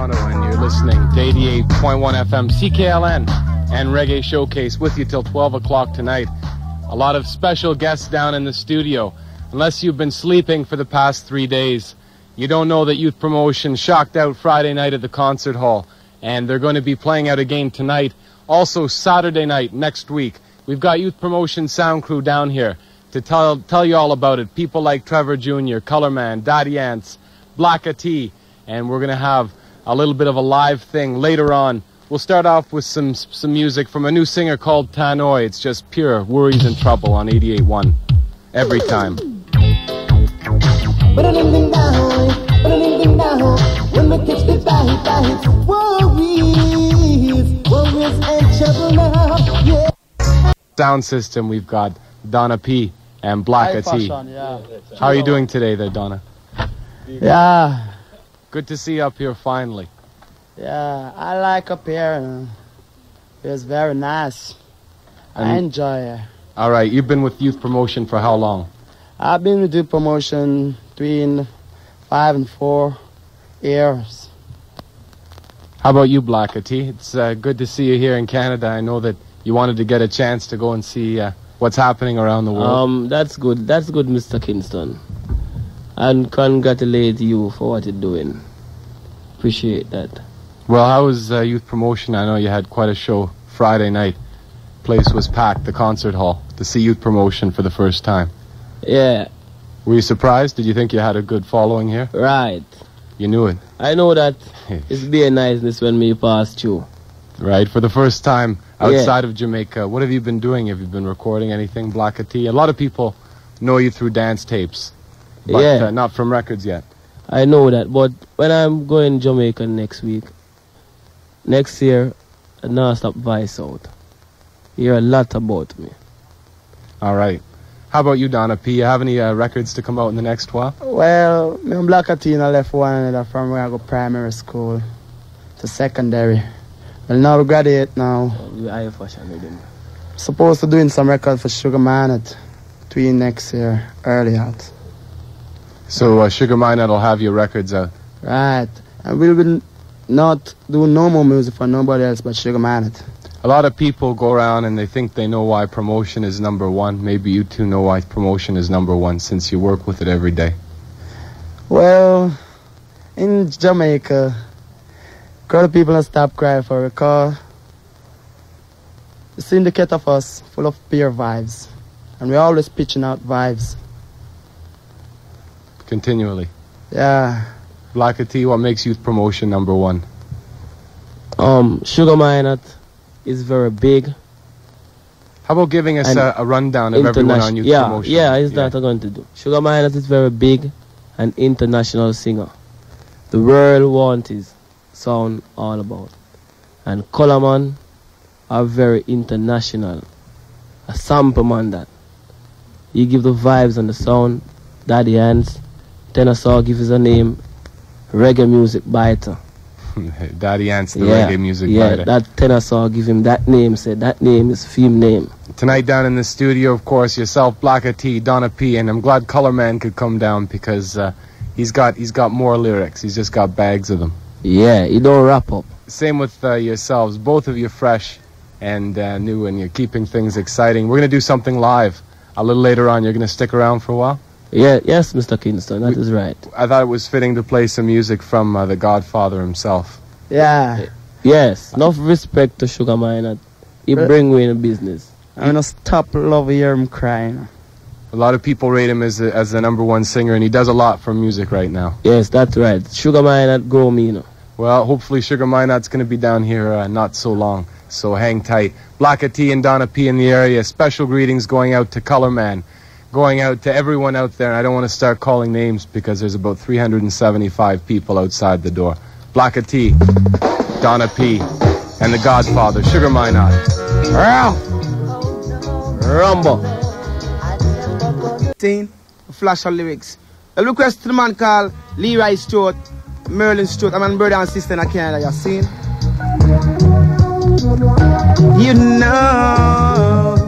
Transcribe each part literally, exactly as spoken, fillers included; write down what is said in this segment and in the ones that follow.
And you're listening to eighty-eight point one F M C K L N and Reggae Showcase with you till twelve o'clock tonight. A lot of special guests down in the studio. Unless you've been sleeping for the past three days, you don't know that Youth Promotion shocked out Friday night at the Concert Hall, and they're going to be playing out again tonight, also Saturday night next week. We've got Youth Promotion sound crew down here to tell tell you all about it. People like Trevor Junior, Colour Man, Daddy Ants, Blacka T, and we're going to have a little bit of a live thing later on. We'll start off with some some music from a new singer called Tanoi. It's just pure worries and trouble on eighty-eight point one every time. When the kids get by, by worries, worries and trouble now, yeah. Sound system, we've got Donna P and Blacka T. Yeah. How are you doing today there, Donna? Yeah. Good to see you up here finally. Yeah, I like up here. It's very nice. And I enjoy it. All right, you've been with Youth Promotion for how long? I've been with Youth Promotion three and five and four years. How about you, Blacka T? It's uh, good to see you here in Canada. I know that you wanted to get a chance to go and see uh, what's happening around the world. Um, that's good. That's good, Mister Kingston. And congratulate you for what you're doing. Appreciate that. Well, how was uh, Youth Promotion? I know you had quite a show Friday night. Place was packed, the Concert Hall, to see Youth Promotion for the first time. Yeah. Were you surprised? Did you think you had a good following here? Right. You knew it. I know that. It's being niceness when we passed you. Right, for the first time outside yeah. of Jamaica. What have you been doing? Have you been recording anything, Blacka T? A lot of people know you through dance tapes. But yeah. uh, not from records yet. I know that, but when I'm going to Jamaica next week, next year, a non-stop Vice out. You hear a lot about me. All right. How about you, Donna P? You have any uh, records to come out in the next while? Well, me and Blacka T left one another from where I go primary school to secondary. Well, now we graduate now. I'm supposed to doing some record for Sugar Minott between next year, early out. So uh, Sugar Minott will have your records out. Right. And we will not do no more music for nobody else but Sugar Minott. A lot of people go around and they think they know why promotion is number one. Maybe you two know why promotion is number one since you work with it every day. Well, in Jamaica, a lot of people have stopped crying for a car. The syndicate of us full of pure vibes. And we're always pitching out vibes. Continually. Yeah. Blacka T, what makes Youth Promotion number one? Um, Sugar Minott is very big. How about giving us a, a rundown of everyone on Youth yeah, Promotion? Yeah, is yeah. that I'm going to do. Sugar Minott is very big and international singer. The world wants his sound all about. And Colour Man are very international. A sample man that. You give the vibes and the sound. Daddy Ants, Tenor give his a name, reggae music biter. Daddy Ants, the yeah, reggae music yeah, biter. Yeah, that Tenor give him that name, said that name is film name. Tonight down in the studio, of course, yourself, Blacka T, Donna P, and I'm glad Colour Man could come down because uh, he's got he's got more lyrics. He's just got bags of them. Yeah, he don't wrap up. Same with uh, yourselves. Both of you fresh and uh, new, and you're keeping things exciting. We're going to do something live a little later on. You're going to stick around for a while? Yeah, yes, Mister Kingston, that we, is right. I thought it was fitting to play some music from uh, the Godfather himself. Yeah. Yes, enough respect to Sugar Minott. He but bring me in business. I'm going to stop love hear him crying. A lot of people rate him as, a, as the number one singer, and he does a lot for music right now. Yes, that's right. Sugar Minott, go me, you know. Well, hopefully Sugar Minott's going to be down here uh, not so long, so hang tight. Blacka T and Donna P in the area. Special greetings going out to Colour Man. Going out to everyone out there, and I don't want to start calling names because there's about three hundred seventy-five people outside the door. Blacka T, Donna P, and the Godfather, Sugar Minott. Rumble. Flash of lyrics. A request to the man called Leroy Stewart, Merlin Stewart. I'm a brother and sister in Canada, you seen? You know.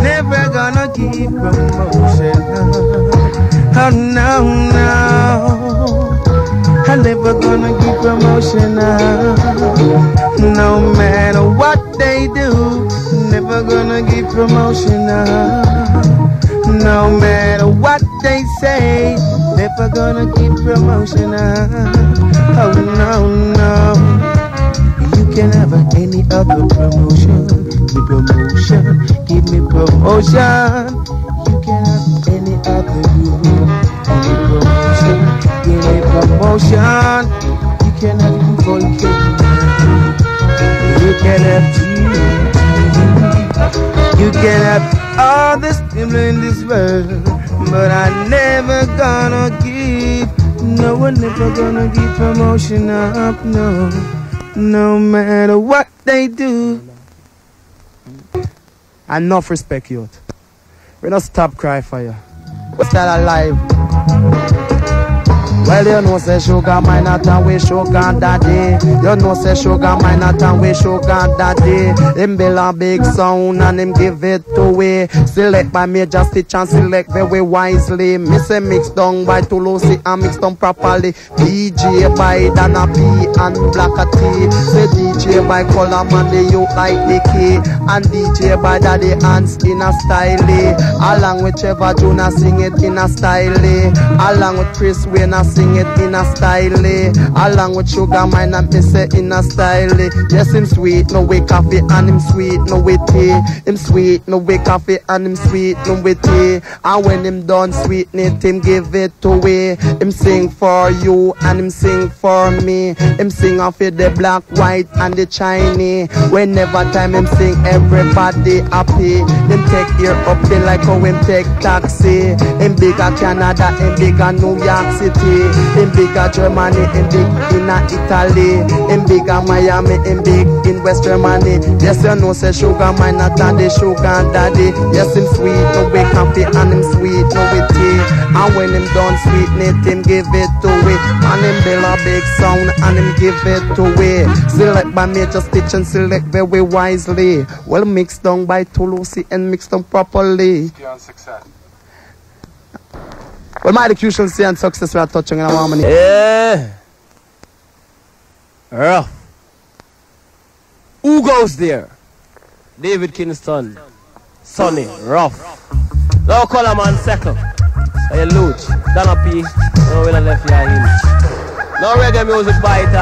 Never gonna give promotion. Oh no, no. I never gonna get promotional, no matter what they do. Never gonna get promotional, no matter what they say. Never gonna get promotional, oh no, no. You can have any other promotion. Give promotion, give me promotion. You can have any other you will. Give me promotion. You can have you volcano. You can have tea. You can have all the stimuli in this world, but I never gonna give. No one never gonna give promotion up, no, no matter what they do. Enough respect, youth. We don't stop crying for you. We're still alive. Well, you know say Sugar Minott and we Sugar Daddy. You know say Sugar Minott and we Sugar Daddy. Him build a big sound and him give it away. Select by Major Stitch and select very wisely. Me say mixed down by Tulsi and mixed down properly. D J by Donna P and Blacka T. Say D J by Colour Man, the youth like Dickie. And D J by Daddy Ants in a style. Along with Trevor Junior sing it in a style. Along with Chris Wayne sing it in a style, along with Sugar Minott me say in a style. Yes, him sweet, no way coffee, and him sweet, no way tea. Him sweet, no way coffee, and him sweet, no way tea. And when him done sweetness, him give it away. Him sing for you, and him sing for me. Him sing off it the black, white, and the Chinese. Whenever time him sing, everybody happy. Him take ear up in like how him take taxi. Him bigger Canada, him bigger New York City. In bigger Germany, in big in Italy, in bigger Miami, in big in West Germany. Yes, you know say Sugar Minott and the Sugar Daddy. Yes, him sweet, no way coffee, and him sweet, no way tea. And when him done sweetness, him give it away. And him build a big sound and him give it away. Select by Major Stitch and select very wisely. Well mixed down by Tulsi and mixed down properly. Beyond success. Well, my cruciality and success we are touching in our harmony. Yeah. Rough. Who goes there? David Kingston. Sonny. Rough. Now Colour Man second. Hey, Luch. Donna P. No will I left your hinge. No reggae music biter.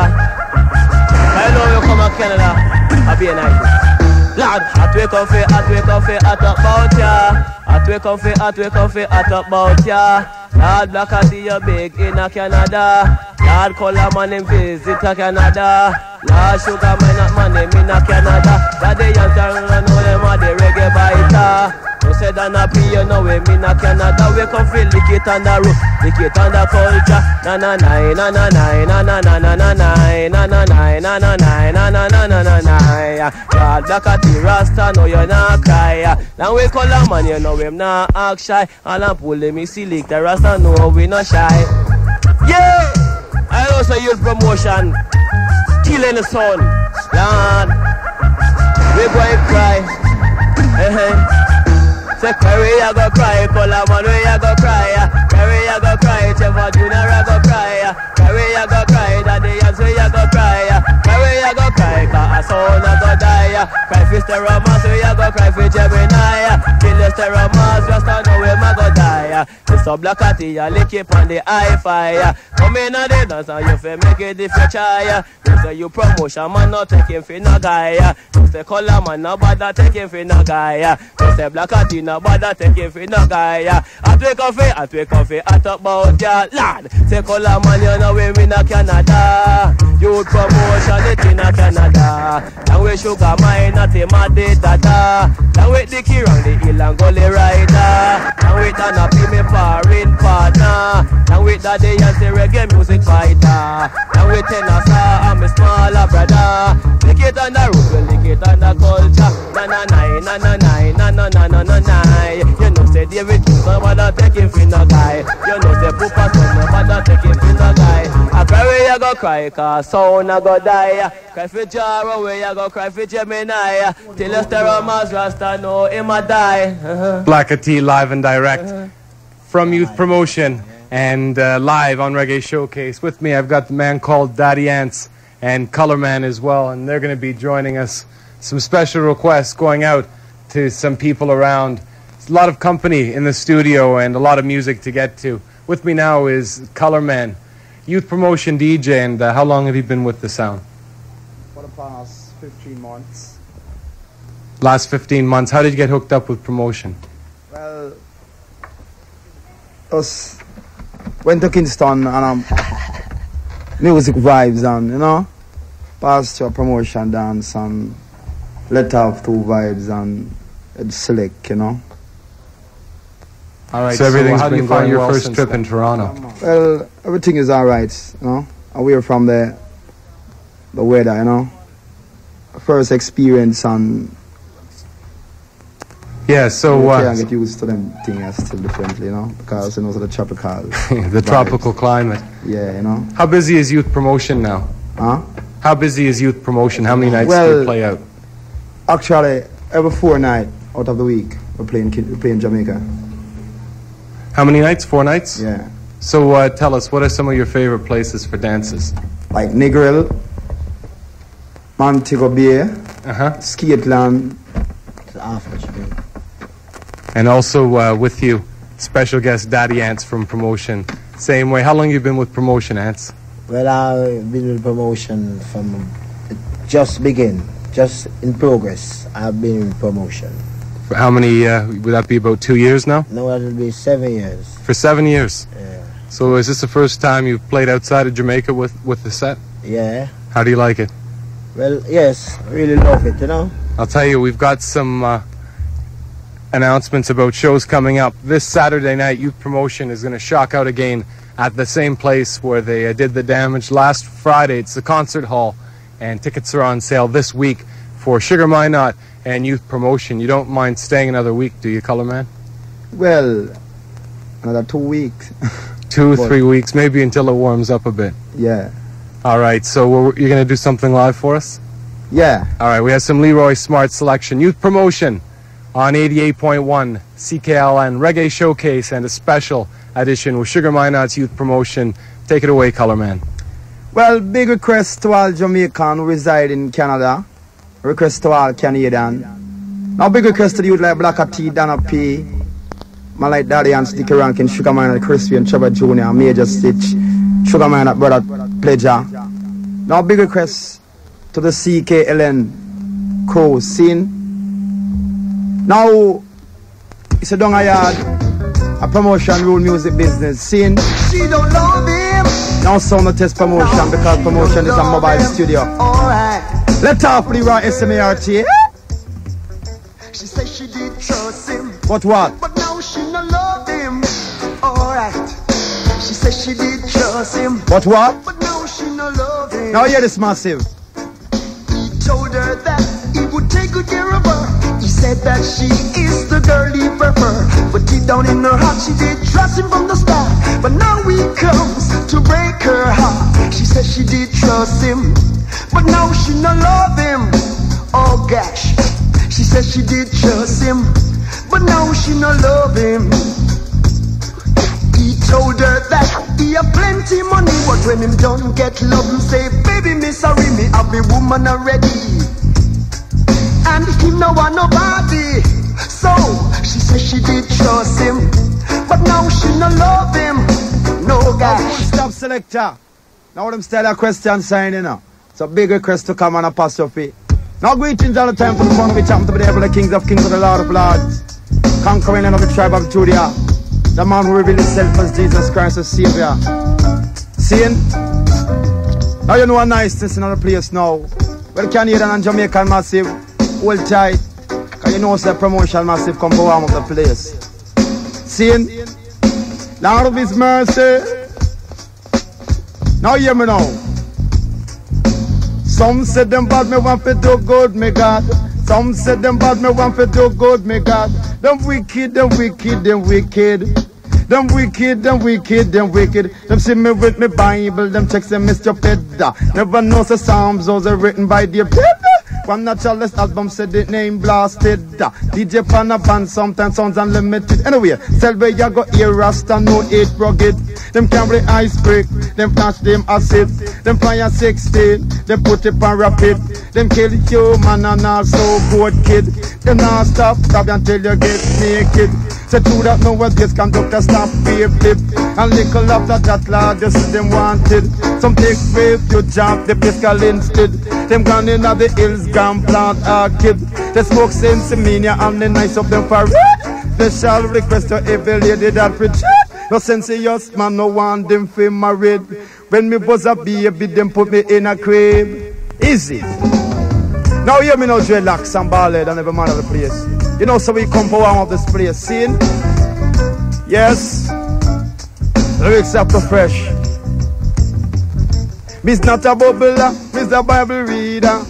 I know you come to Canada. I'll be a nice. Lad, I wake up here, I wake up here, I talk about ya. I wake up here, I wake up here, I talk about ya. Lord Blacka T you big in a Canada. Lord Colour Man him visit a Canada. Lord Sugar Minott man him in a Canada. Daddy Ants and all them are the reggae biter. No say Donna P you know him in a Canada. We come feel lick it on the roof, lick it on the culture. Na na na na na na na na na na na na na na na na na na na na na na na. Lord Blacka T Rasta no you na cry. Now we Colour Man you know him na act shy. All them pull him he see lick the rasta. No, we not shy. Yeah! I also use promotion. Killing the sun. Land. We go and cry. Eh eh. Say, Curry, I go cry. Colour Man, we I go cry. Curry, I go cry. Trevor Junior, I go cry. Curry, I go cry. Daddy Ants, we I go cry. Curry, I go cry. Cause a son, I go die. Cry for Stereo Mass, we I go cry for Gemini. Kill the Stereo Mass, we stand now, we ma go die. So Blacka T, you lick it on the hi-fi. Come in and they dance and you feel make it if you try. You say you promotion man not take him for no guy. You say Colour Man no bother take him for no guy. You say Blacka T no bother take him for no guy. At we coffee, at we coffee, at talk about ya lad. Say Colour Man you know we in a Canada. Youth promotion it in a Canada. And we Sugar Minott him a day dada. And we Dickie Rankin the hill and gully rider. And we Donna P me pa in partner. Now with Daddy Ants the reggae music fighter. Now with Tenasa and my smaller brother. Lick it on the roof, lick it on the culture. Na na na na na na na na na na. You know say David Kingston mother take him for no guy. You know say Poopa son mother take him for no guy. I cry where you go cry, cause sound I go die. Cry for Jaro where you go cry for Gemini. Till you stare on Mars Rasta know him a die. Blacka T live and direct. From Youth Promotion, And uh, live on Reggae Showcase with me, I've got the man called Daddy Ants and Colour Man as well. And they're going to be joining us. Some special requests going out to some people around. It's a lot of company in the studio and a lot of music to get to. With me now is Colour Man, Youth Promotion D J. And uh, how long have you been with the sound? For the past fifteen months. Last fifteen months. How did you get hooked up with promotion? Well, us went to Kingston and um, music vibes and, you know, passed your promotion dance and let off two vibes and it's slick, you know. All right, so, everything's so how been do you find your well first trip then? In Toronto? Well, everything is all right, you know. Away from the, the weather, you know. First experience and... Yeah, so what? Uh, I get used to them things still differently, you know, because you know, so the tropical, the vibes. Tropical climate. Yeah, you know. How busy is youth promotion now? Huh? How busy is youth promotion? How many nights well, do you play out? Actually, every four night out of the week we play in we play in Jamaica. How many nights? Four nights. Yeah. So uh, tell us, what are some of your favorite places for dances? Like Negril, Montego Bay, uh huh, Skiatland, Africa. And also uh, with you, special guest Daddy Ants from Promotion. Same way. How long you been with Promotion, Ants? Well, I've been with Promotion from just begin, just in progress. I've been in Promotion. For how many, uh, would that be about two years now? No, it'll be seven years. For seven years? Yeah. So is this the first time you've played outside of Jamaica with, with the set? Yeah. How do you like it? Well, yes, really love it, you know. I'll tell you, we've got some... Uh, announcements about shows coming up. This Saturday night, Youth Promotion is going to shock out again at the same place where they uh, did the damage last Friday. It's the Concert Hall, and tickets are on sale this week for Sugar Minott and Youth Promotion. You don't mind staying another week, do you, Colour Man? Well, another two weeks. Two, but three weeks, maybe until it warms up a bit. Yeah. All right, so we're, you're going to do something live for us? Yeah. All right, we have some Leroy Smart selection. Youth Promotion on eighty-eight point one C K L N Reggae Showcase and a special edition with Sugar Minott's Youth Promotion. Take it away, Colour Man. Well, big request to all Jamaicans who reside in Canada. Request to all Canadians. Now, big request to the youth like Blacka T, Donna P, my like Daddy Ants, Dickie Rankin, Sugar Minott, Chris Wayne, Trevor Junior, Major Stitch, Sugar Minott, Brother Pleasure. Now, big request to the C K L N crew scene. Now, it's a down a yard, a promotion rule music business scene. She don't love him. Now sound the test promotion no, because promotion is a mobile him. Studio. Alright. Let's talk for the raw S M A R T. She said she did trust him. But what? But now she don't love him. Alright. She said she did trust him. But what? But now she don't love him. Now hear this massive. He told her that he would take good care of her. He said that she is the girl he preferred, but deep down in her heart she did trust him from the start. But now he comes to break her heart. She said she did trust him, but now she no love him. Oh gosh. She said she did trust him, but now she no love him. He told her that he have plenty money, but when him don't get love, him say, baby me sorry, me have a woman already. And he no want nobody. So she said she did trust him, but now she no love him. No guy. Stop selector. Now them style a question sign, you know. So big request to come on apostrophe. Now greetings all the time from the one we champ to be the kings of kings of the Lord of Lords. Conquering and of the tribe of Judah. The man who revealed himself as Jesus Christ as Savior. Seeing? Now you know a niceness in other place now. Well, Canadian and Jamaican massive. Hold tight, cause you know it's a promotion massive combo arm of the place. Seeing? Lord of his mercy. Now hear me now. Some said them bad, me want to do good, me God. Some said them bad, me want to do good, me God. Them wicked, them wicked, them wicked. Them wicked, them wicked, them wicked. Them see me with me Bible, them checks them Mister Pedda. Never know the Psalms, those are written by the people. One natural album said the name blasted. D J Panaban sometimes sounds unlimited. Anyway, Selby you go ear Rasta no eight rugged. Them Cambry ice break, them flash them acid. Them fire sixteen, them put it on rapid. Them kill human and also goat kid. Them not stop, stop until you get naked. Say true that no what this conductor stop wave flip. And little after that lad this is them wanted. Some take wave you jump the fiscal instead. Them gone in the hills gone plant a kid. They smoke sense mania and the nice of them for it. They shall request to every lady that preach. No sensious man no want them for married. When me was a baby them put me in a crib. Easy. Now hear me now relax and ballad and every man of the place. You know, so we come for one of this place, seen? Yes. Lyrics after fresh. Miss not a bubbler, Mister Bible reader.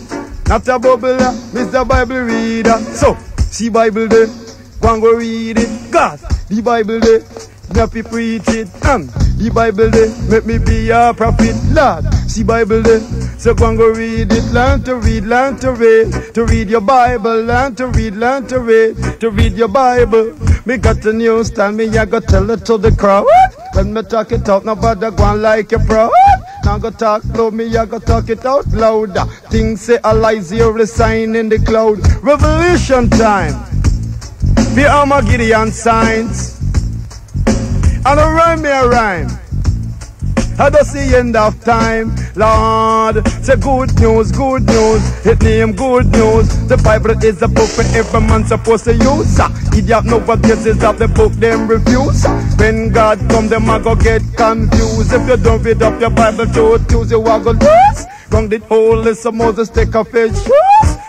Not a bubbler, Mister Bible reader. So, see Bible there, go and go read it. God, the Bible there, make me preach it. And the Bible there, make me be a prophet. Lord, see Bible there. So go and go read it, learn to read, learn to read, to read your Bible, learn to read, learn to read, to read your Bible. Me got the news, tell me I go tell it to the crowd. When me talk it out, nobody go on like you proud. Now go talk low, me I go talk it out louder. Things say a lie, zero sign in the cloud. Revelation time, the Armageddon signs. And a rhyme, me a rhyme. I don't see end of time, Lord. Say good news, good news. It name good news. The Bible is a book for every man supposed to use. Idiot know what this is of the book them refuse. When God come, them a go get confused. If you don't read up your Bible to choose, you a go lose. Wrong the whole list of Moses take a fish.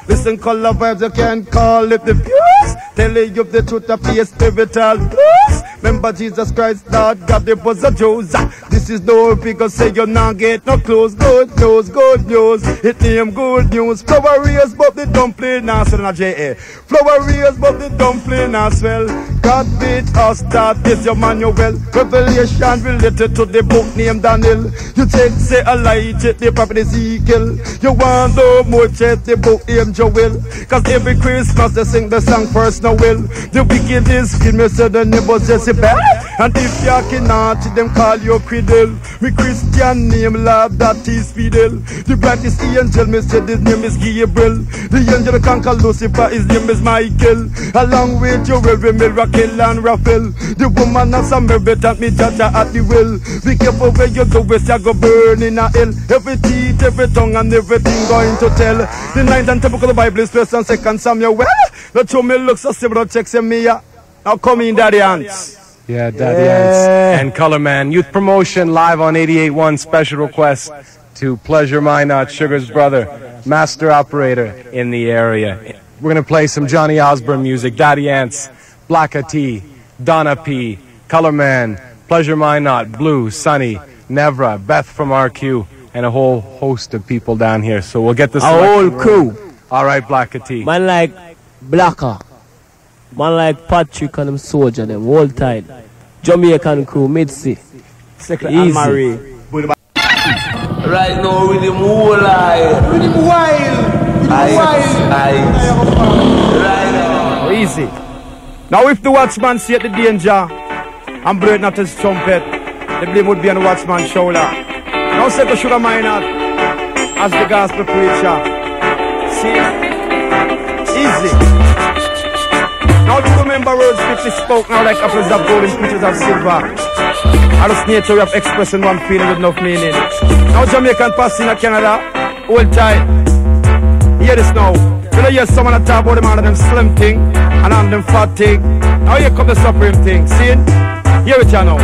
Listen, color vibes you can't call it the views. Tell you the truth of your spiritual blues. Remember Jesus Christ, Lord God, it was a Jews. This is no because say you not get no clothes. Good news, good news, it name good news. Flower rears but the dumpling now swell. Flower rears but the dumpling now swell. God beat us, that is your manual. Revelation related to the book named Daniel. You take say a lie, check the prophet Ezekiel. You want no more, check the book named Joel. Cause every Christmas they sing the song first no will. The wicked is screaming, so the neighbors just and if you cannot, them call you cradle. Me Christian name, love that is Fidel. The brightest angel, me said his name is Gabriel. The angel conquer Lucifer, his name is Michael. Along with you, every miracle and Raphael. The woman has a merit at me, Jaja at the will. Be careful where you go, west you go burn in a hell. Every teeth, every tongue, and everything going to tell. The ninth and typical Bible is first and second Samuel. Well, not show me looks so similar, checks in me. Now come in, Daddy Ants. Yeah, Daddy yeah. Ants and Colour Man. Youth Promotion live on eighty-eight point one. Special request to Pleasure Minott, Sugar's brother, master operator in the area. We're going to play some Johnny Osborne music. Daddy Ants, Blacka T, Donna P, Colour Man, Pleasure Minott, Blue, Sunny, Nevra, Beth from R Q, and a whole host of people down here. So we'll get this. A whole crew. All right, Blacka T. Man like Blacka. Man like Patrick and them soldier, them whole time. Jamaican crew, Mitzi. Second and Marie. Right now with him whole eye. With him wild. With him wild. Right now. Easy. Now if the watchman see at the danger and blowing out his trumpet, the blame would be on the watchman's shoulder. Now say to Sugar Minott as the gospel preacher. See? Easy. Now to remember words which is spoke now like apples of gold and pieces of silver. I just nature of expressing one feeling with enough meaning. Now Jamaican passing in Canada, old tight. Hear this now. You know, hear someone that talk about them under them slim thing and on them fat thing. Now here come the supreme thing. See it? Hear it ya now.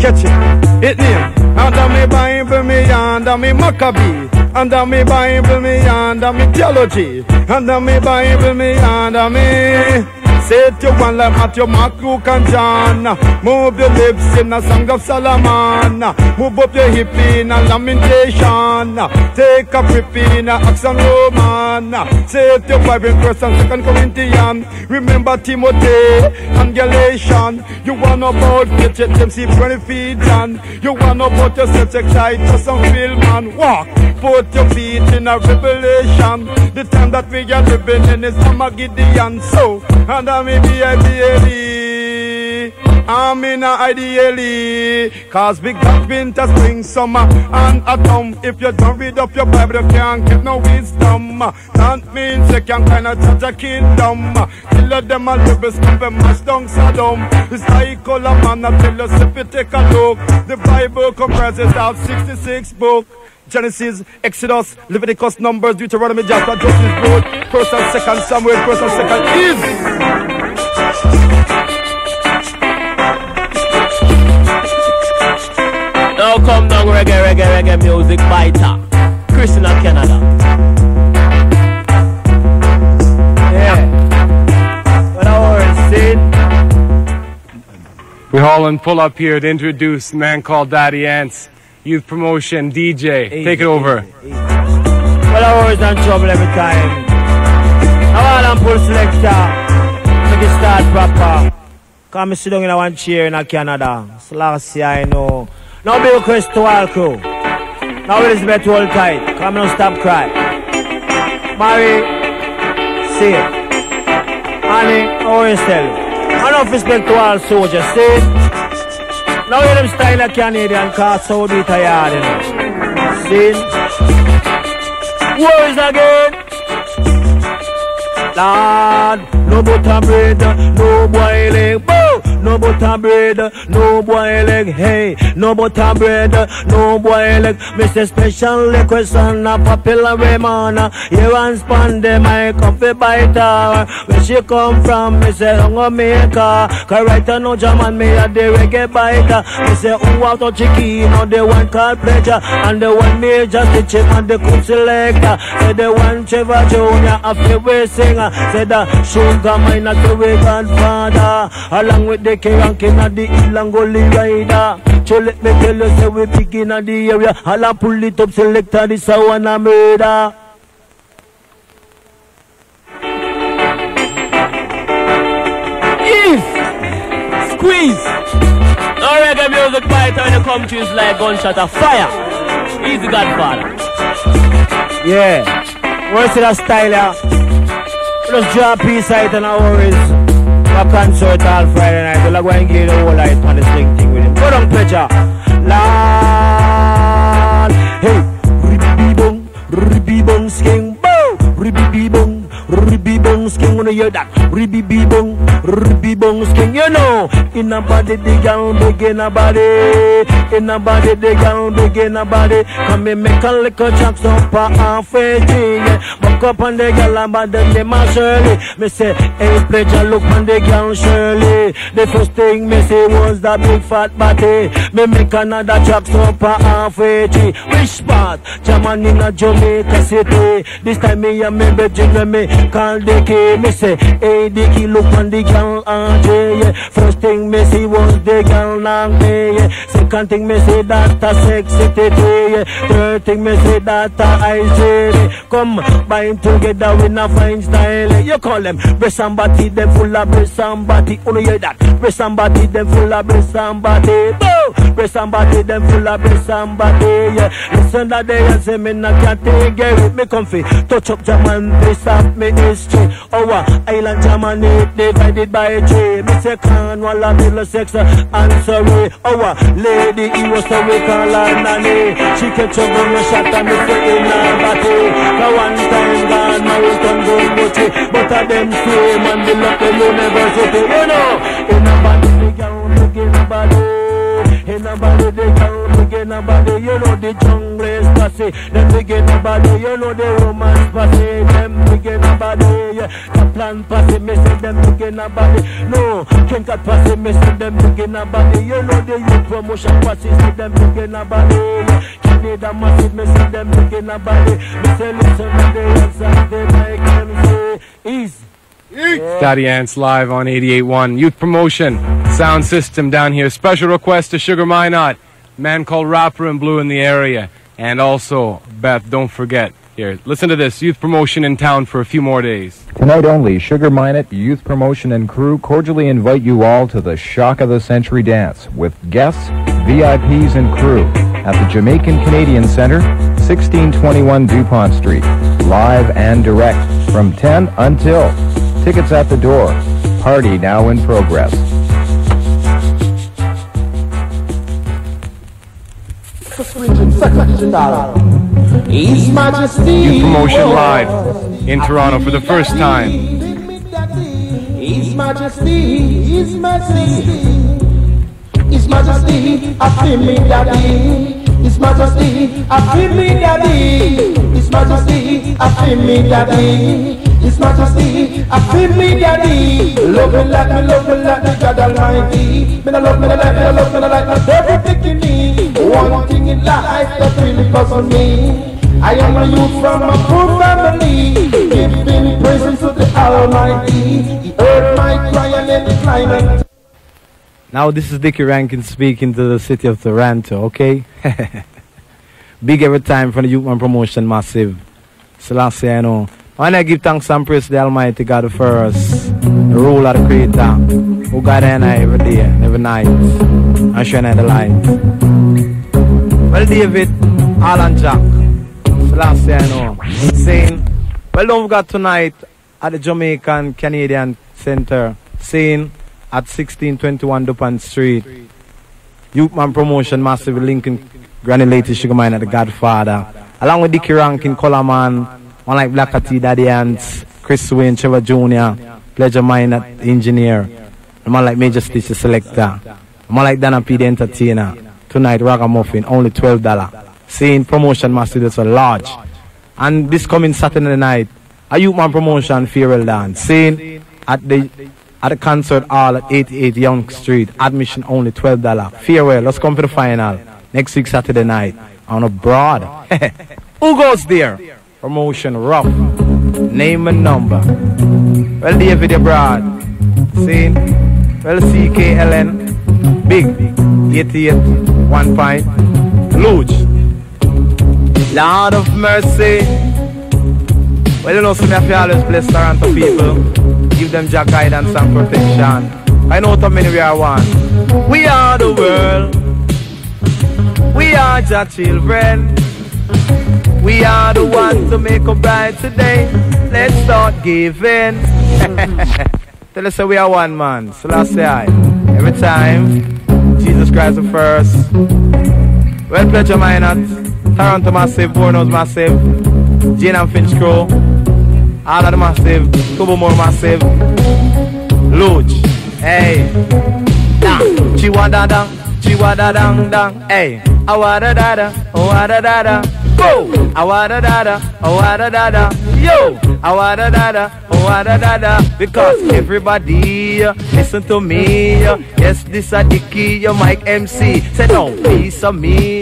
Catch it. It name. Under me Bible, me under me Maccabee. Under me Bible, me under me theology. Under me Bible, me under me. Say to one like Matthew, Mark, Luke and John. Move your lips in the Song of Solomon. Move up your hip in a Lamentation. Take a grip in a Acts and Roman. Say to Bible, First and Second Corinthians. Remember Timothy and Galatians. You want about H T M C twenty feet, and you want about yourself, excite yourself, feel man, walk. put your feet in a revelation. The time that we are living in is from a Gideon. So, and I may be ideally, I'm in a ideally. Cause we got winter, spring, summer, and autumn. If you don't read up your Bible, you can't get no wisdom. That means you can't kinda touch a kingdom. Kill them a little, skip and mash down Saddam. It's like Colour Man, I tell us if you take a look. The Bible comprises of sixty-six books. Genesis, Exodus, Leviticus, Numbers, Deuteronomy, Joshua, Judges, Ruth, First and Second Samuel, First and Second is. Now come down reggae, reggae, reggae music, fighter, Christian and Canada. Yeah. What I said. We're hauling full up here to introduce a man called Daddy Ants. Youth Promotion, D J, easy, take it over. Easy, easy. Well, I always in trouble every time. I want to pull selector, make it start proper. Come sit down in one chair in Canada. It's last year, I know. Now be request to all crew. Now it is better to hold tight. Come on, stop crying. Mary, see it. Annie, always tell you. Enough respect to all soldiers, see? Now you them style a Canadian car, so be tired, you know. See? Words again. Lord, no butter bread, no boil egg. Boo! No butter bread, no boil egg. Hey, no butter bread, no boil egg. Mister Special Liquid Son, a popular Raymond. You want span them, I comfy by tower. Where she come from, me say, hunger maker. Cause right now, German, me a the reggae biker. Me say, who out of Chiquino, the one called Pleasure. And the one Major Stitch and the cool selector. Say, the one Trevor Junior, a favorite singer. Say, the Sugar Minott, the way Godfather. Along with the Dickie Rankin and the Ilangoli Rider. So let me tell you, say we picking at the area. I'll pull it up, selector, this I wanna murder. If squeeze, no reggae music fighter when you come to is like gunshot of fire. He's the Godfather. Yeah, where's that style? Yeah? Just draw a piece out and I worries. A concert all Friday night, we'll go and give the whole life on the sling thing with him. Go down, Pleasure. Lord, hey, ribby bong, ribby bong, skin, bow, ribby bong, ribby bong, skin. Wanna hear that? Ribby bong, ribby bong, skin. You know, in a body they can't begin a body, in a body they can't begin a body. Come and make a little chunks up a fifteen. Up on the girl and bad them, them are Shirley. Me say, hey, Pleasure, look on the girl Shirley. The first thing me say was that big fat body. Me make another track stop at halfway tree. Which part? German in a Jamaica City. This time me and me bedroom when me call Dickie. Me say, hey, Dickie, look on the girl Andre. Yeah. First thing me say was the girl Langley. Yeah. Second thing me say that a sexy titty. Yeah. Third thing me say that a ice jelly. Come by together with a fine style. You call them breast and body, them full of breast and body. Only hear that breast and body, them full of breast and body. Boo! Breast and body, them full of breast and body. Yeah. Listen that they and say me not can't take it. Me comfy, touch up German, this up me history. Our island German it divided by three. Me say Cornwall and Miller sex and Surrey. Our lady he was a we call her nanny. She kept her gun and shot and me say in her body. Now one time God, my wisdom don't go to, but I them same and the luck of university, you know. In a body, they can't begin a body. In a body, they can't begin a body. You know the jungle is passy. Them begin a body, you know the romance passy. Them begin a body, yeah. The plan passy, me see them begin a body. No, King Cat passy, me see them begin a body. You know the Youth Promotion passy, see them begin a body, yeah. That massive, me see them looking a body. Me say listen to the answer, and they make them say easy. Yeah. Daddy Ants live on eighty-eight point one. Youth Promotion, sound system down here. Special request to Sugar Minott, man called Rapper in Blue in the area. And also, Beth, don't forget. Here, listen to this. Youth Promotion in town for a few more days. Tonight only, Sugar Minott, Youth Promotion and crew cordially invite you all to the Shock of the Century dance with guests, V I Ps and crew at the Jamaican Canadian Centre, sixteen twenty-one DuPont Street, live and direct from ten until. Tickets at the door. Party now in progress. Youth Promotion live in Toronto for the first time. His Majesty, His Majesty, His Majesty, I feel me daddy. His Majesty, I feel me daddy. His Majesty, I feel me daddy. His Majesty, I feel me daddy. Love me like me, love me like me, God Almighty. Me love me like me, love me like me, everything in me. One thing in life that really puzzles me. I am a youth from a poor family, giving praises to the Almighty. He heard my cry and then declined. Now this is Dickie Rankin speaking to the city of Toronto, okay? Big every time for the Youth and Promotion Massive. Selassie, I know. And I give thanks and praise to the Almighty God for us, the rule of the Creator, who guide and I every day, every night, and shine the light. Well, David, Alan Jack. Last year, I know. Saying, well, don't forget tonight at the Jamaican Canadian Centre. Saying at sixteen twenty-one DuPont Street, Youthman Promotion Massive Lincoln, Granulated Sugar Minott, the Godfather, along with Dickie Rankin, Colour Man, one like Blacka T, Daddy Ants, Chris Wayne, Trevor Junior, Pleasure Minott, Engineer, a man like Major Stitch, the Selector, a man like Donna P, the Entertainer. Tonight, Ragamuffin, only twelve dollars. Saying Promotion Massive, that's a large. And this coming Saturday night, a Youth Man Promotion Farewell Dance. Saying at the at the Concert Hall at eighty-eight Yonge Street, admission only twelve dollars. Farewell, let's come to the final next week Saturday night on abroad. Who goes there? Promotion rough. Name and number. Well, David abroad. Saying, well, C K L N, big, eighty-eight, one pint, luge. Lord of mercy. Well, you know, so me have to always bless Toronto people. Give them your guidance and protection. I know how many we are one. We are the world. We are your children. We are the ones to make up right today. Let's start giving. Tell us that we are one, man. So let's say I. Every time. Jesus Christ the first. Well, Pleasure Minott. Toronto Massive, Bournemouth Massive, Jane and Finch Crow, all of the Massive, Tobomore Massive, Luge, hey, da, chiwa da da, chiwa da dang dang, hey, awada da da, awada da da, go, awada da da, awada da da, yo, awada da da, awada da da, because everybody listen to me, yes, this a Dickie, your mic M C, say no, piece of me.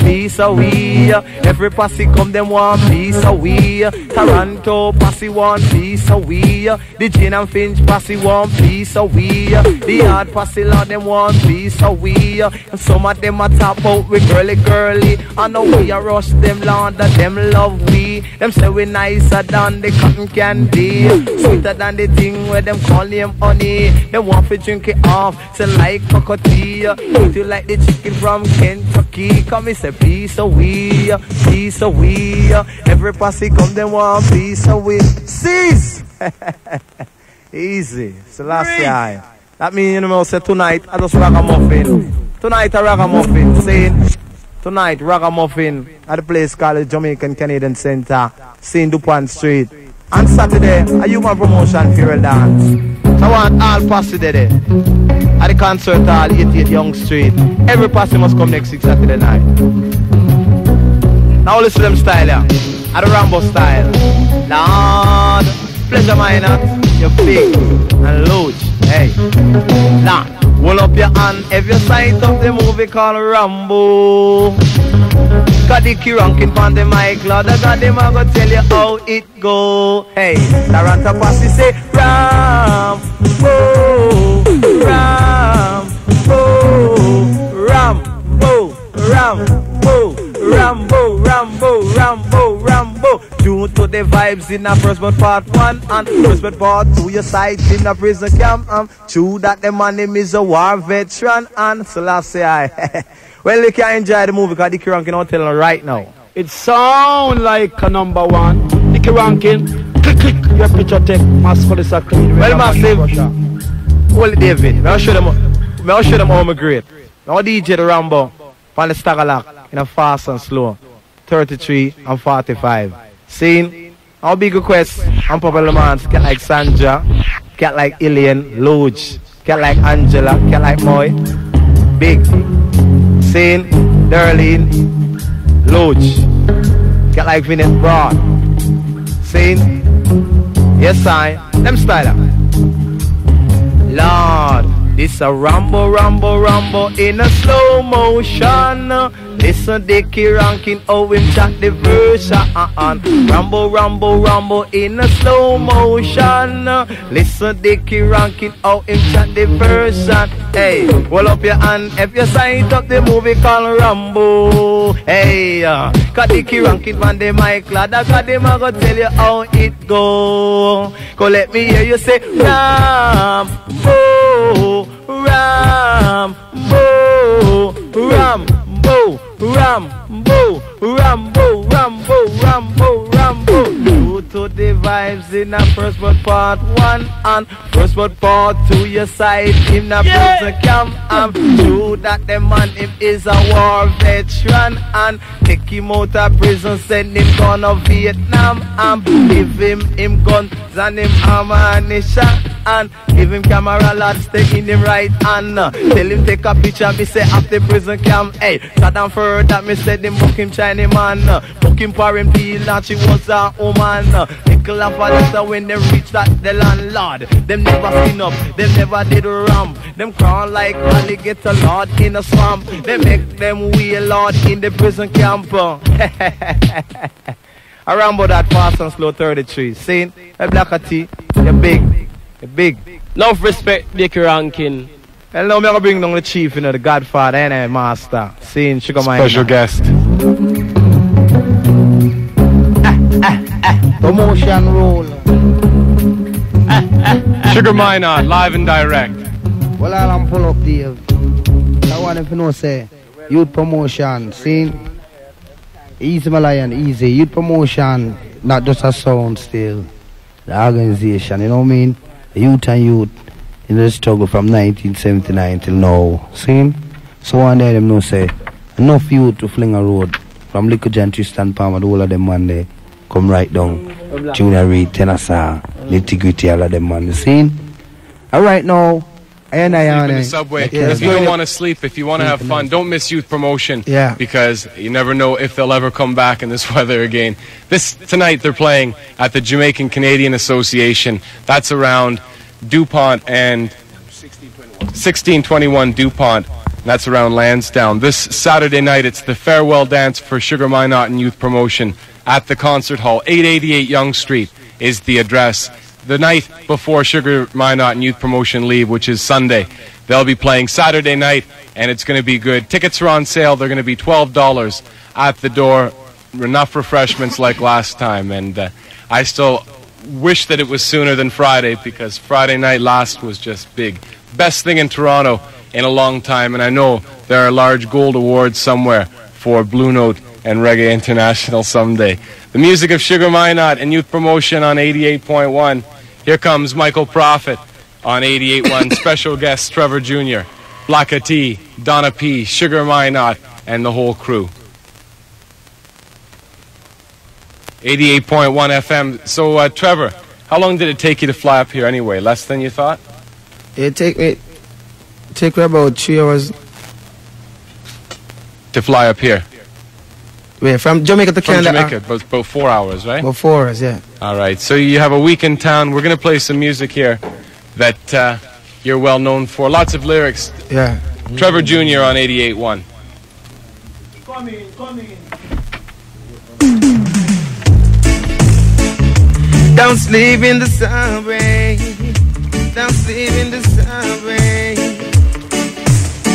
Peace of we. Every posse come them one piece of we. Toronto posse one piece of we. The Jane and Finch posse one piece of we. The hard posse lot them one piece of we. And some of them a top out with girly girly. I know we a rush them land that them love we. Them say we nicer than the cotton candy, sweeter than the thing where them call them honey. Them want to drink it off, say like cocoa tea. Eat you like the chicken from Kentucky. Me say piece of we, piece of we. Every posse come them one piece of we. Cease. Easy. So last year, that means you know say tonight I just ragamuffin. Tonight I ragamuffin. Saying tonight ragamuffin at the place called the Jamaican Canadian Centre, Saint Dupont Street. And Saturday a Human Promotion Funeral Dance. I want all posse there. At the Concert Hall, eighty-eight Yonge Street. Every posse must come next week Saturday night. Now listen to them style here. Yeah. At the Rambo style. Lord, Pleasure Minott, your big and loach. Hey. Lord, hold up your hand if you sight of the movie called Rambo. Got the key ranking on the mic, Lord, I got them, I go tell you how it go. Hey, Taranta posse say Rambo, Rambo, Rambo, Rambo, Rambo, Rambo, Rambo, Rambo. Due to the vibes in a first but part one and first but part two, your side in a prison camp. And true that the man name is a war veteran and so last say I. Well, you can enjoy the movie because Dickie Rankin is telling right now. It sound like a number one. Dickie Rankin, click, click, your picture take. Masculine is a clean. Well, massive. Well, David, I'll show them, I'll show them how I'm great. Now D J the Rambo, from the Stagalak, in a fast and slow. thirty-three and forty-five. Seen? How big a quest? I'm popular man. Get like Sandra, get like Ilian, Loge, get like Angela, get like Moy. Big. Seen? Darlene. Loach, get like Vinette Broad. See? Yes, I. Them style. Lord, this a Rambo, Rambo, Rambo in a slow motion. Listen, Dickie Rankin, oh, him chat the version. Rambo, Rambo, Rambo in a slow motion. Listen, Dickie Rankin, oh, him chat the version. Hey, roll up your hand if you signed up the movie called Rambo. Hey, uh, cause Dickie Rankin man they mic lad, cause them a go tell you how it go. Go let me hear you say Rambo, Rambo, Rambo, Rambo, Rambo, Rambo, Rambo, Rambo. Due to the vibes in a first word part one and first word part two, your side him na prison camp. I'm true that the man him is a war veteran and take him out of prison, send him gone to Vietnam and give him him guns and him ammunition and give him camera lads take in him right hand. Tell him take a picture, me say after prison camp. Hey, Saddam for that me said him book him Chinese man, book him for him deal and she was a woman. Nickel and Palisa when they reach that the landlord, them never seen up, them never did ramp. Them crown like alligator lord in a swamp. They make them wheel lord in the prison camp. I ramble that fast and slow thirty-three. Seen? A Blacka T, you're big, you're big. No respect, Dickie Rankin. And now I'm going to bring down the chief, you know, the godfather and the master. Seen? Sugar Minott. Special guest. Ah, ah, ah. Promotion roll. Ah, ah, ah. Sugar Minott, live and direct. Well, I'll pull up Dave. I want if you know, say, Youth Promotion, see? Easy, my lion, easy. Youth Promotion, not just a sound still. The organization, you know what I mean? The youth and youth in the struggle from nineteen seventy-nine till now, see? So one day, them know, say, enough youth to fling a road. From Liquid Joe and Tristan Palmer, the whole of them one day, come right down. Junior Reed, Tenasa, Nitty-Gritty, all of them one, see? All right now. And I sleep in the subway. Yeah. If you don't want to sleep, if you want to have fun, don't miss Youth Promotion. Yeah. Because you never know if they'll ever come back in this weather again. This tonight they're playing at the Jamaican Canadian Association. That's around DuPont and sixteen twenty-one DuPont. That's around Lansdowne. This Saturday night it's the farewell dance for Sugar Minott and Youth Promotion at the Concert Hall. eight eighty-eight Yonge Street is the address. The night before Sugar Minott and Youth Promotion leave, which is Sunday. They'll be playing Saturday night, and it's going to be good. Tickets are on sale. They're going to be twelve dollars at the door. Enough refreshments like last time. And uh, I still wish that it was sooner than Friday, because Friday night last was just big. Best thing in Toronto in a long time. And I know there are large gold awards somewhere for Blue Note and Reggae International someday. The music of Sugar Minott and Youth Promotion on eighty-eight point one. Here comes Michael Prophet on eighty-eight point one. Special guests Trevor Junior, Blacka T, Donna P, Sugar Minott, and the whole crew. eighty-eight point one F M. So, uh, Trevor, how long did it take you to fly up here anyway? Less than you thought? It take me, take me about three hours. To fly up here? Yeah, from Jamaica to Canada. From Jamaica, about, about four hours, right? About four hours, yeah. All right, so you have a week in town. We're going to play some music here that uh, you're well known for. Lots of lyrics. Yeah. Trevor Junior on eighty-eight point one. Come in, come in. Don't sleep in the subway. Don't sleep in the subway.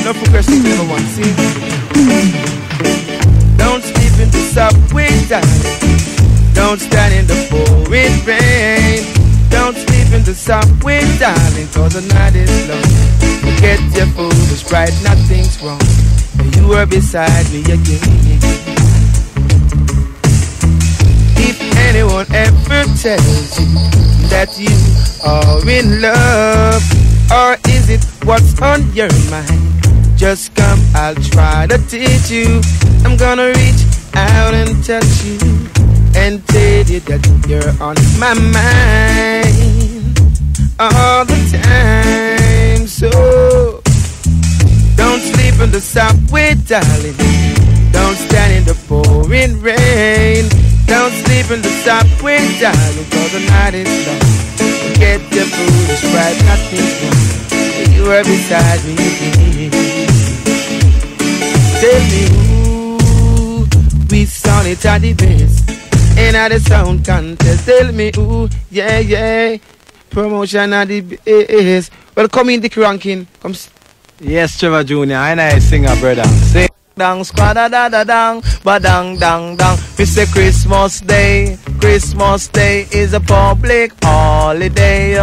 No progressive, never one, see? Don't sleep in the subway darling. Don't stand in the pouring rain. Don't sleep in the subway darling, cause the night is long. Forget your food, it's right, nothing's wrong. And you were beside me again. Don't ever tell you that you are in love. Or is it what's on your mind? Just come, I'll try to teach you. I'm gonna reach out and touch you and tell you that you're on my mind all the time. So don't sleep in the subway, darling. Don't stand in the pouring rain. Don't sleep in the subway, darling, 'cause the night is long. Get your food, it's right, nothing's wrong. You are beside me. Tell me who we saw it at the base and at the sound contest. Tell me who, yeah, yeah. Promotion at the base. Well, come in, Dickie Rankin. Come. Yes, Trevor Junior And I sing a brother. Sing. Dang, squada da da dang, ba dang dang dang. We say Christmas Day, Christmas Day is a public holiday.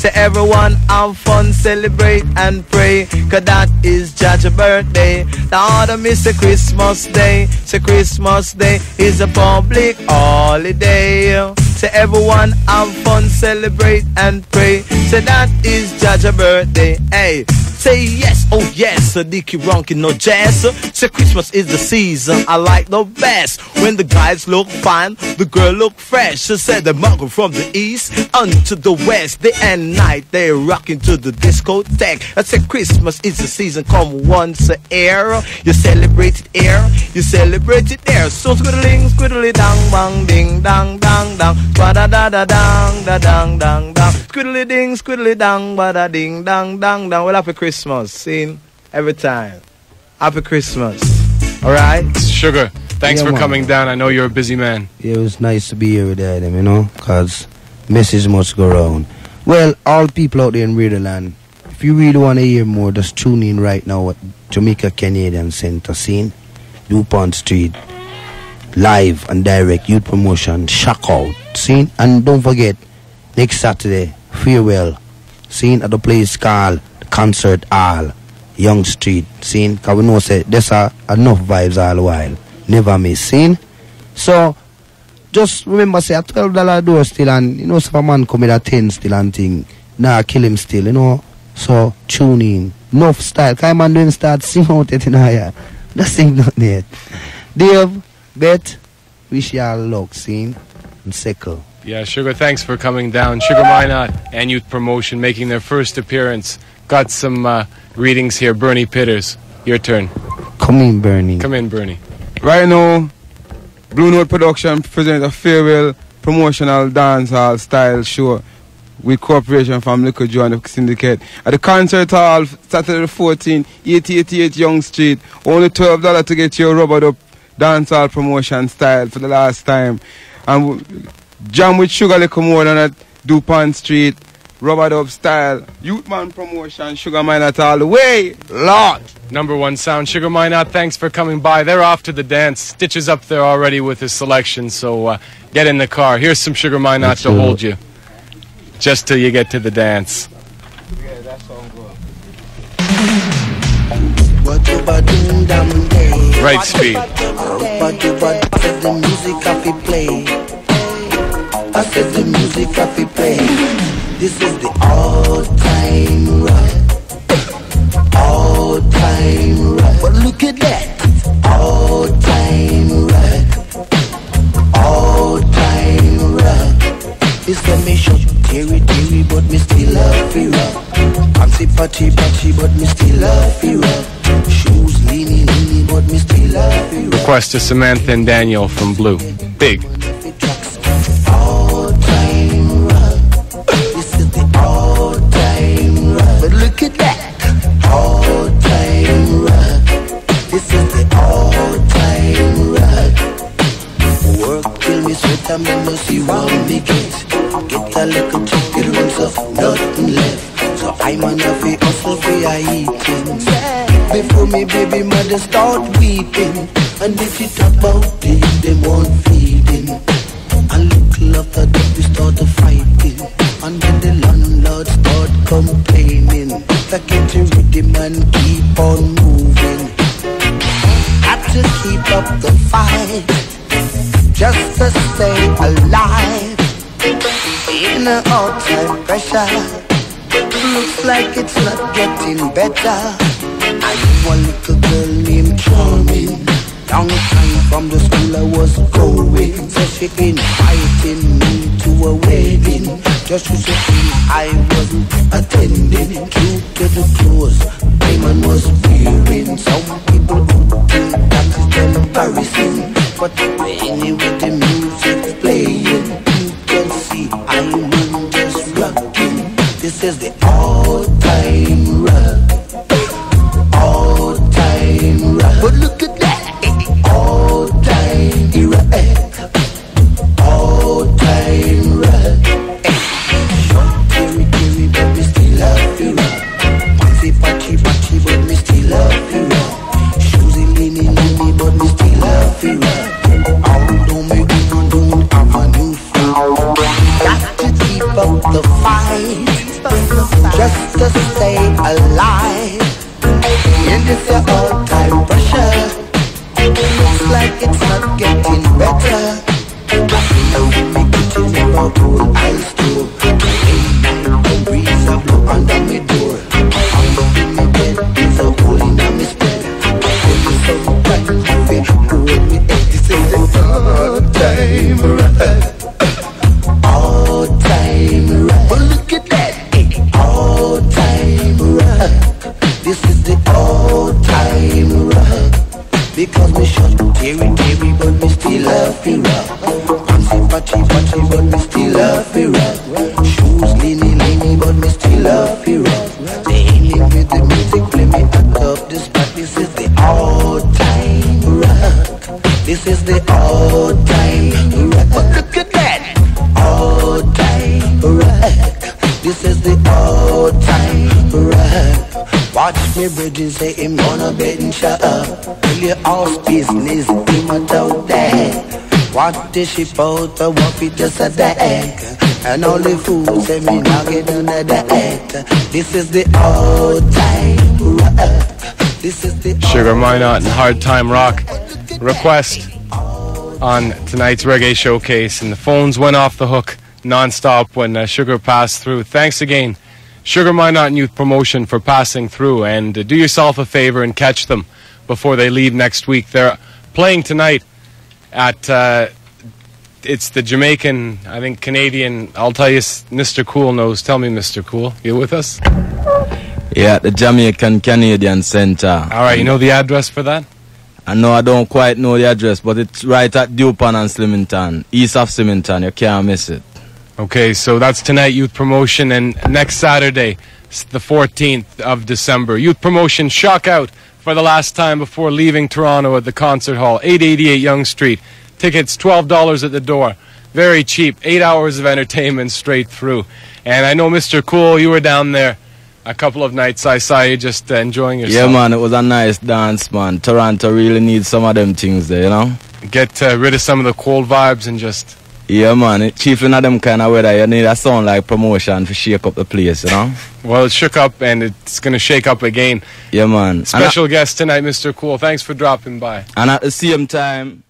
So everyone have fun, celebrate and pray, 'cause that is Jaja's birthday. Now the miss a Christmas Day, so Christmas Day is a public holiday. So everyone have fun, celebrate and pray, so that is Jaja's birthday. Hey. Say yes, oh yes, a Dickie Rankin, no jazz. Say Christmas is the season I like the best. When the guys look fine, the girl look fresh. She said the muggle from the east unto the west. Day and night they rockin' to the discotheque. I said Christmas is the season, come once a year. You celebrate it here, you celebrate it there. So squiddling, squiddly, dang, bang, ding, dang, dang, dang, ba da da da dang, da dang, dang, dang, squiddly ding, squiddly dang, ba da ding, dang, dang, dang. Well, after Christmas. Christmas, seen every time. Happy Christmas. All right? Sugar, thanks yeah, for man. coming down. I know you're a busy man. Yeah, it was nice to be here with them, you know, because messages must go round. Well, all people out there in Radio Land, if you really want to hear more, just tune in right now at Jamaican Canadian Centre, seen DuPont Street, live and direct, Youth Promotion, shock out, seen? And don't forget, next Saturday, farewell, seen at the place called Concert Hall, Young Street, seen? Because we know say, there's uh, enough vibes all the while. Never miss, seen? So, just remember, say, a twelve dollar door still, and, you know, if a man come in at ten still and thing, nah, kill him still, you know? So, tune in. Enough style. Because man don't start sing out it in higher. That's thing not yet. Dave, Bet, wish y'all luck, seen? And Sickle. Yeah, Sugar, thanks for coming down. Sugar Minott and Youth Promotion making their first appearance. Got some uh, readings here. Bernie Pitters, your turn. Come in, Bernie. Come in, Bernie. Right now, Blue Note Production presents a farewell promotional dancehall style show with cooperation from Liquid Joe and the Syndicate at the Concert Hall, Saturday the fourteenth, eight eighty-eight Young Street. Only twelve dollars to get your rubbered up dancehall promotion style for the last time. And jam with Sugar Little more than at DuPont Street. Robert Up style, Youth Man Promotion, Sugar Minott all the way. Lord. Number one sound, Sugar Minott, thanks for coming by. They're off to the dance. Stitch is up there already with his selection, so uh, get in the car. Here's some Sugar Minott to hold you, just till you get to the dance. Yeah, that's all good. Right speed. I said the music I be playing. This is the all-time rock, all-time rock. But look at that, all-time rock, all-time rock. It's a mission, teary, teary, but me still love you rock. I'm say patty, patty, but me still love you rock. Shoes, leany, leany, but me still love you rock. Request to Samantha and Daniel from Blue. Big. Look at that, all time rock. This is the all time rock. Work till me sweat and me no see what me get. Get a little chicken runs off, nothing left. So I'm on a fee hustle fee I eating. Before me baby mother start weeping. And if you talk about it, they won't feed him. And little after that we start a fighting. And then the landlord start complaining. If I get to rhythm and keep on moving, have to keep up the fight just to stay alive. under all time pressure. Looks like it's not getting better. I knew a little girl named Charmin. Long time from the school I was going. So she invited me to a wedding. Just to say I wasn't attending. Due to the clothes Raymond was wearing. Some people would think that is embarrassing, but anyway the music's playing. You can see I'm just rocking. This is the all-time rock. All-time rock. But look at that. All time era, eh? All time rock, eh? Shorty, girly, but me still love you rock. Fancy, patchy, patchy, but me still love you rock. Shoes in leany, leany, but me still love you rock. All don't make me no don't have a new friend. Got to keep up the fight, just to stay alive. And it's your all time pressure. Looks like it's not getting better. I feel me kitchen in a cold ice store. Ain't no breeze a blow under me door. I'm in my bed, there's a hole in my spread. When you say right, I feel cold me head. This is the all-time rock. All-time rock. But look at that. All-time rock. This is the all-time rock. Because me shot teary teary, but me still love you rock. Fancy patchy patchy, but me still love you rock. Shoes leany leany, but me still love you rock. They ain't with the music, play me at top the spot. This is the all time rock. This is the all time rock. But look at that, all time rock. This is the all time rock. Watch me bridging, say him gonna bed and shut up. Tell your house business, him a doubt that. What the ship out, a whoopee just a deck. And all the food say me now get under the act. This is the old time rock. This is the Sugar Minott and Hard Time Rock request on tonight's Reggae Showcase. And the phones went off the hook non-stop when uh, Sugar passed through. Thanks again, Sugar Minott and Youth Promotion, for passing through, and uh, do yourself a favor and catch them before they leave next week. They're playing tonight at, uh, it's the Jamaican, I think, Canadian, I'll tell you, Mister Cool knows. Tell me, Mister Cool, you with us? Yeah, the Jamaican Canadian Centre. All right, you know the address for that? I know I don't quite know the address, but it's right at Dupont and Slimington, east of Slimington. You can't miss it. Okay, so that's tonight, Youth Promotion, and next Saturday, the fourteenth of December. Youth Promotion, shock out for the last time before leaving Toronto at the Concert Hall, eight eighty-eight Yonge Street. Tickets twelve dollars at the door. Very cheap, eight hours of entertainment straight through. And I know, Mister Cool, you were down there a couple of nights. I saw you just uh, enjoying yourself. Yeah, man, it was a nice dance, man. Toronto really needs some of them things there, you know? Get uh, rid of some of the cold vibes and just... Yeah, man, it, chiefly not them kind of weather. You need a sound like Promotion to shake up the place, you know? Well, it shook up, and it's going to shake up again. Yeah, man. Special guest tonight, Mister Cool. Thanks for dropping by. And at the same time,